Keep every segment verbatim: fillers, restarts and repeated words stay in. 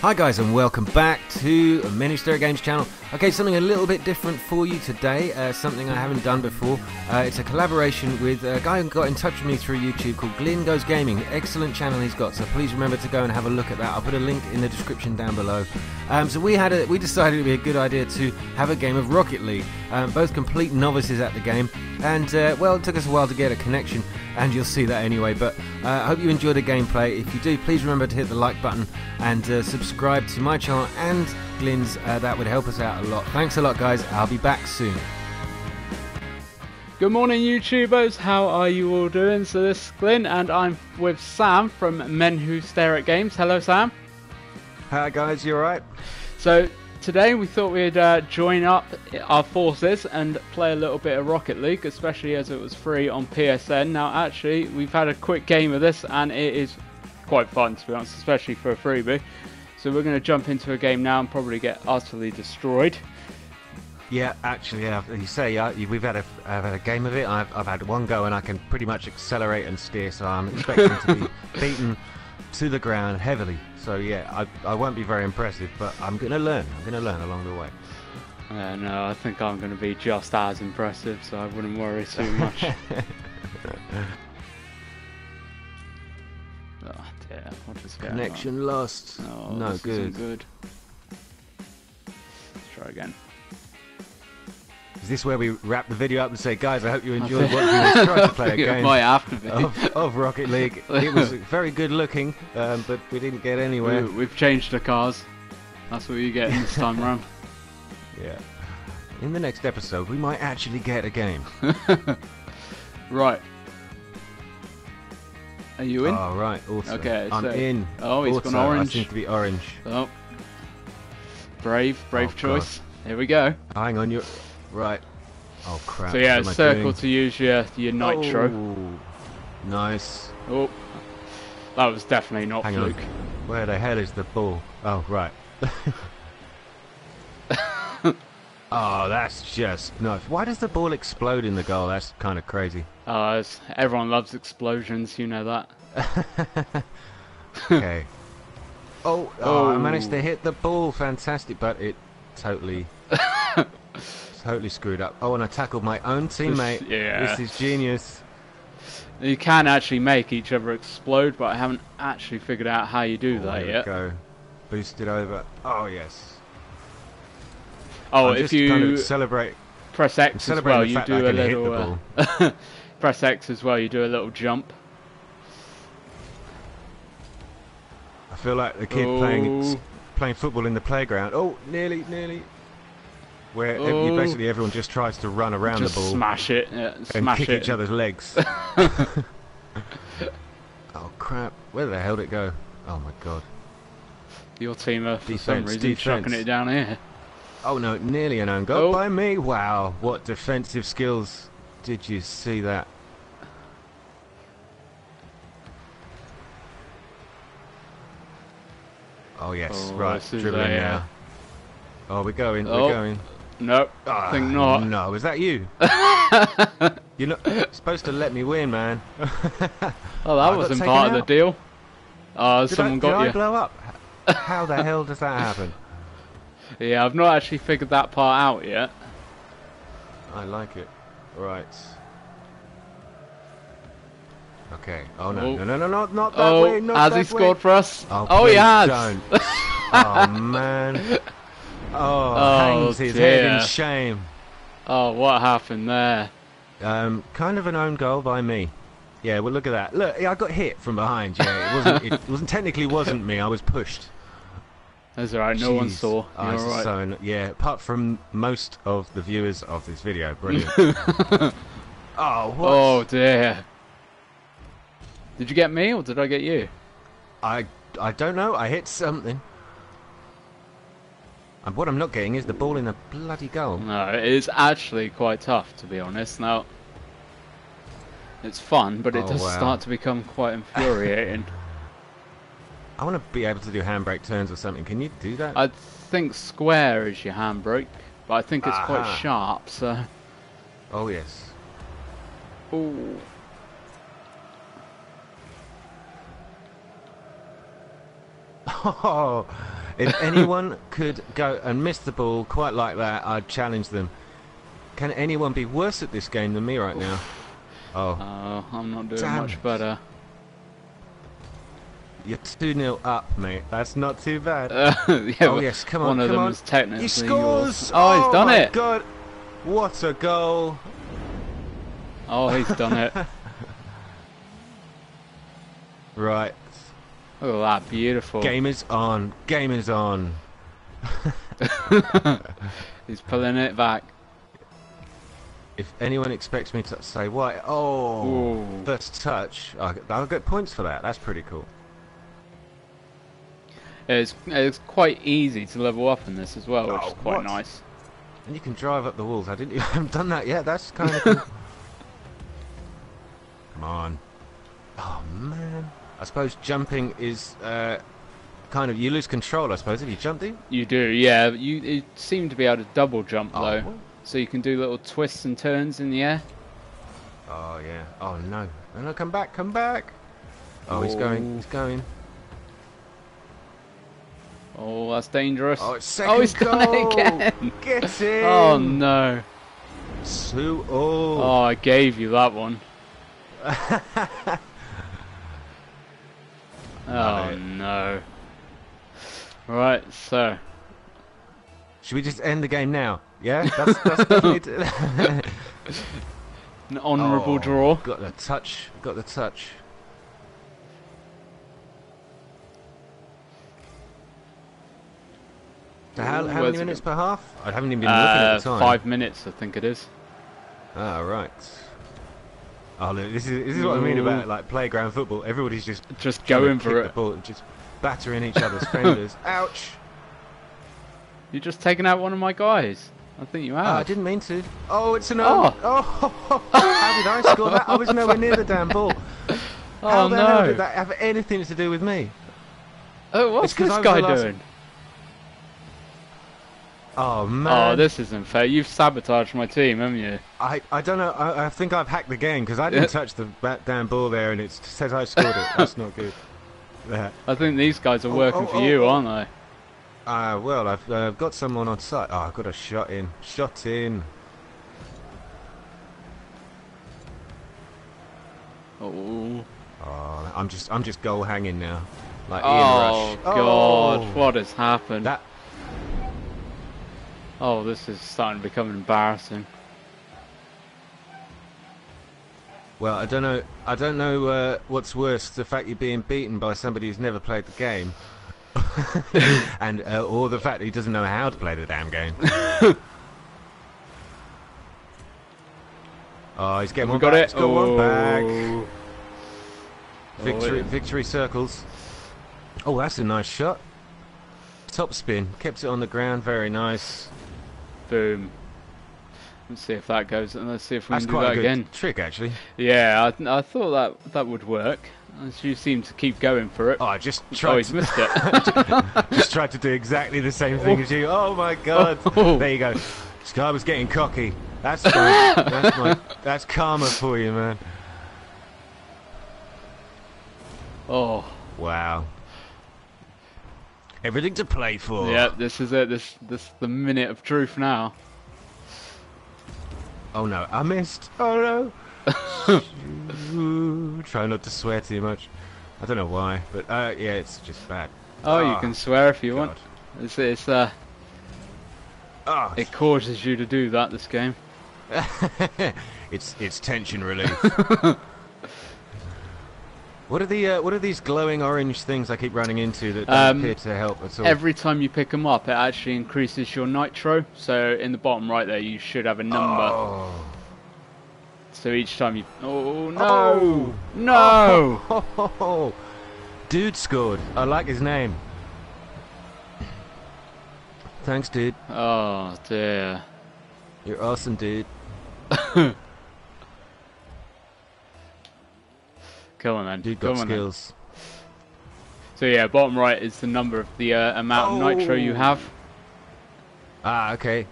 Hi guys and welcome back to MenWhoStareAtGames channel. Okay, something a little bit different for you today, uh, something I haven't done before. Uh, it's a collaboration with a guy who got in touch with me through YouTube called Glyn Goes Gaming. Excellent channel he's got, so please remember to go and have a look at that. I'll put a link in the description down below. Um, so we had a, we decided it would be a good idea to have a game of Rocket League. Um, both complete novices at the game, and uh, well, it took us a while to get a connection, and you'll see that anyway. But uh, I hope you enjoy the gameplay. If you do, please remember to hit the like button and uh, subscribe to my channel and Glyn's. Uh, that would help us out a lot. Thanks a lot, guys. I'll be back soon. Good morning, YouTubers. How are you all doing? So this is Glyn, and I'm with Sam from MenWhoStareAtGames. Hello, Sam. Hi, guys. You all right? So today we thought we'd uh, join up our forces and play a little bit of Rocket League, especially as it was free on P S N. Now actually we've had a quick game of this and it is quite fun, to be honest, especially for a freebie. So we're going to jump into a game now and probably get utterly destroyed. Yeah, actually, yeah, you say uh, we've had a, I've had a game of it. I've, I've had one go and I can pretty much accelerate and steer, so I'm expecting to be beaten to the ground heavily. So yeah, I, I won't be very impressive, but I'm going to learn. I'm going to learn along the way. Uh, no, I think I'm going to be just as impressive, so I wouldn't worry too much. Oh dear, what is going on? Connection lost. Oh, no good. good. Let's try again. Is this where we wrap the video up and say, guys, I hope you enjoyed what we tried to play a game of, of Rocket League. It was very good looking, um, but we didn't get anywhere. We, we've changed the cars. That's what you get this time round. Yeah. In the next episode, we might actually get a game. Right. Are you in? Oh, right. Awesome. Okay, I'm so in. Oh, he's also gone orange. I seem to be orange. Oh. Brave, brave oh, choice. God. Here we go. Hang on, you're... Right. Oh crap. So yeah, circle to use your your nitro. Oh, nice. Oh, that was definitely not fluke. Hang on. Where the hell is the ball? Oh right. Oh, that's just nuts. Why does the ball explode in the goal? That's kind of crazy. Uh, everyone loves explosions. You know that. Okay. oh, oh, I managed to hit the ball. Fantastic, but it totally. Totally screwed up. Oh, and I tackled my own teammate. This, yeah. This is genius. You can actually make each other explode, but I haven't actually figured out how you do oh, that yet. Go. Boosted over. Oh, yes. Oh, I'm if you celebrate, press X as well, you do a little... Uh, press X as well, you do a little jump. I feel like the kid oh. playing, playing football in the playground. Oh, nearly, nearly. Where oh. basically everyone just tries to run around just the ball, smash it, yeah, and smash kick it. each other's legs. Oh crap! Where the hell did it go? Oh my god! Your team are for defense, some reason chucking it down here. Oh no! Nearly an own goal oh. by me. Wow! What defensive skills! Did you see that? Oh yes! Oh, right, dribbling there, now. Yeah. Oh, we're going. Oh. We're going. Nope, oh, I think not. No, is that you? You're not supposed to let me win, man. Oh, that I wasn't part of the deal. Uh, did someone I, got did you. I blow up? How the hell does that happen? Yeah, I've not actually figured that part out yet. I like it. Right. Okay. Oh, no, oh. no, no, no, not, not that oh, way. Not has that he scored way. for us? Oh, oh he has. Don't. Oh, man. Oh, oh, hangs his dear. head in shame. Oh, what happened there? Um, kind of an own goal by me. Yeah, well, look at that. Look, I got hit from behind. Yeah, it wasn't. It wasn't technically wasn't me. I was pushed. That's alright. No one saw. I was right. so, yeah, apart from most of the viewers of this video. Brilliant. Oh, what? Oh dear. Did you get me or did I get you? I I don't know. I hit something. And what I'm not getting is the ball in the bloody goal. No, it is actually quite tough, to be honest. Now, it's fun, but it oh, does wow. start to become quite infuriating. I want to be able to do handbrake turns or something. Can you do that? I think square is your handbrake, but I think it's Aha. quite sharp, so... Oh, yes. Ooh. Oh... If anyone could go and miss the ball quite like that, I'd challenge them. Can anyone be worse at this game than me right Oof. now? Oh. Uh, I'm not doing Damn. much better. You're two nil up, mate. That's not too bad. Uh, yeah, oh, yes, come on, One of come them on. is technically He scores! Yours. Oh, he's done oh it! Oh, God. What a goal! Oh, he's done it. Right. Look at that, beautiful. Game is on. Game is on. He's pulling it back. If anyone expects me to say why, oh, Ooh. first touch, I'll get points for that. That's pretty cool. It's it's quite easy to level up in this as well, oh, which is quite what? nice. And you can drive up the walls. I didn't. I haven't done that yet. That's kind of. Cool. Come on. Oh man. I suppose jumping is uh, kind of, you lose control, I suppose, if you jump, do you? You do, yeah. You, you seem to be able to double jump, oh, though. What? So you can do little twists and turns in the air. Oh, yeah. Oh, no. No, no, come back, come back. Oh, oh, he's going, he's going. Oh, that's dangerous. Oh, it's second oh he's goal. done it again. Get in. Oh, no. So, oh. oh, I gave you that one. Oh no. Right, so should we just end the game now? Yeah? That's, that's definitely an honourable oh, draw. Got the touch, got the touch. So how, how many minutes per half? I haven't even been looking uh, at the time. Five minutes, I think it is. Ah, right. Oh, look, this is this is what Ooh. I mean about like playground football. Everybody's just just going for it, the ball and just battering each other's fenders. Ouch! You're just taking out one of my guys. I think you have. Oh, I didn't mean to. Oh, it's an oh. oh. How did I score that? I was nowhere near the damn ball. Oh How the no! Hell did that have anything to do with me? Oh, what's this guy doing? Last... Oh man! Oh, this isn't fair. You've sabotaged my team, haven't you? I I don't know. I, I think I've hacked the game because I didn't touch the bat damn ball there, and it says I scored it. That's not good. Yeah. I think these guys are oh, working oh, for oh, you, oh. aren't they? Ah, uh, well, I've uh, got someone on site. Oh, I got a shot in. Shot in. Oh. Oh, I'm just I'm just goal hanging now. Like Ian oh, Rush. Oh God! What has happened? That Oh, this is starting to become embarrassing. Well, I don't know. I don't know uh, what's worse—the fact you're being beaten by somebody who's never played the game, and uh, or the fact that he doesn't know how to play the damn game. Oh, he's getting one back. He's got one back. Victory, victory circles. Oh, that's a nice shot. Top spin, kept it on the ground, very nice. Boom. Let's see if that goes. Let's see if we That's can do that again. That's quite a good trick, actually. Yeah, I, I thought that that would work. You seem to keep going for it. Oh, I just tried. Oh, he's missed it. Just tried to do exactly the same thing oh. as you. Oh my God! Oh. There you go. This guy was getting cocky. That's my, that's my, that's karma for you, man. Oh. Wow. Everything to play for. Yeah, this is it. This this is the minute of truth now. Oh no, I missed. Oh no. Try not to swear too much. I don't know why, but uh, yeah, it's just bad. Oh, oh you can swear if you God. want. It's it's uh. Oh. It causes you to do that. This game. it's it's tension relief. What are the uh, what are these glowing orange things I keep running into that don't um, appear to help at all? Every time you pick them up, it actually increases your nitro. So in the bottom right there, you should have a number. Oh. So each time you oh no oh. no oh. Oh. Oh. Dude scored. I like his name. Thanks, dude. Oh dear. You're awesome, dude. Come on, man. Dude got skills. Then. So yeah, bottom right is the number of the uh, amount oh. of nitro you have. Ah, okay.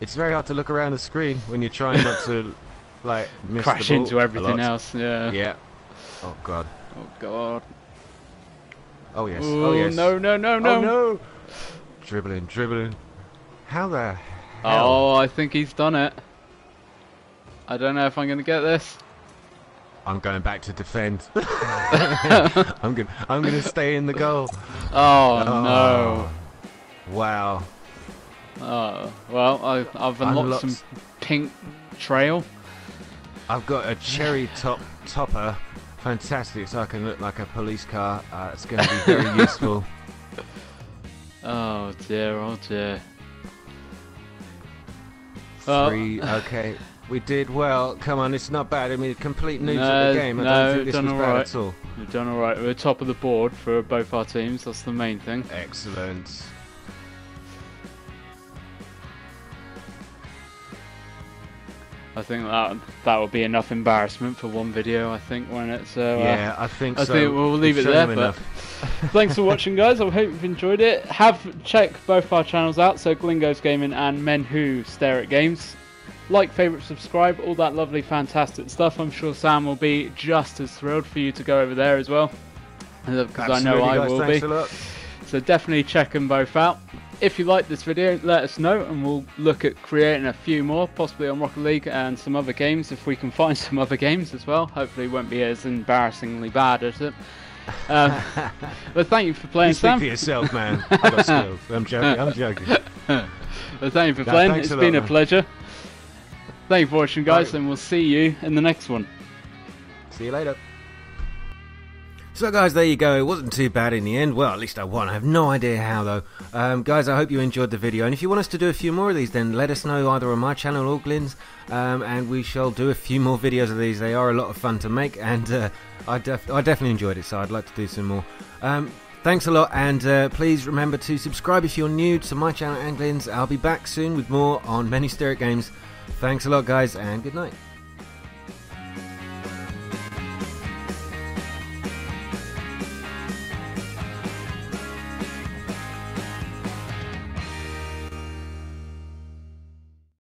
It's very hard to look around the screen when you're trying not to, like, miss crash the ball into everything else. Yeah. Yeah. Oh God. Oh God. Oh yes. Ooh, oh yes. No no no no. Oh, no. Dribbling, dribbling. How the hell? Oh, I think he's done it. I don't know if I'm going to get this. I'm going back to defend. I'm going. I'm going to stay in the goal. Oh, oh no! Wow. Oh well, I, I've unlocked, unlocked some pink trail. I've got a cherry top topper. Fantastic, so I can look like a police car. Uh, it's going to be very useful. Oh dear! Oh dear! Three. Oh. Okay. We did well. Come on, it's not bad. I mean, complete noobs at no, the game. I no, don't think this was bad right. at all. You've done all right. We're top of the board for both our teams. That's the main thing. Excellent. I think that that will be enough embarrassment for one video. I think when it's uh, yeah, I think I so. think we'll leave We've it there. But thanks for watching, guys. I hope you've enjoyed it. Have check both our channels out. So Glyn Goes Gaming and MenWhoStareAtGames. Like, favourite, subscribe, all that lovely, fantastic stuff. I'm sure Sam will be just as thrilled for you to go over there as well, because I know I will be. So definitely check them both out. If you like this video, let us know, and we'll look at creating a few more, possibly on Rocket League and some other games, if we can find some other games as well. Hopefully it won't be as embarrassingly bad at it. Um, but thank you for playing, you Sam. Speak for yourself, man. I got skills. I'm joking. I'm joking. Well, thank you for no, playing. It's a been lot, a pleasure. Thank you for watching, guys, and we'll see you in the next one. See you later. So, guys, there you go. It wasn't too bad in the end. Well, at least I won. I have no idea how, though. Um, guys, I hope you enjoyed the video. And if you want us to do a few more of these, then let us know either on my channel or Glyn's, um, and we shall do a few more videos of these. They are a lot of fun to make, and uh, I, def I definitely enjoyed it, so I'd like to do some more. Um, thanks a lot, and uh, please remember to subscribe if you're new to my channel and Glyn's. I'll be back soon with more on MenWhoStareAtGames. Thanks a lot, guys, and good night.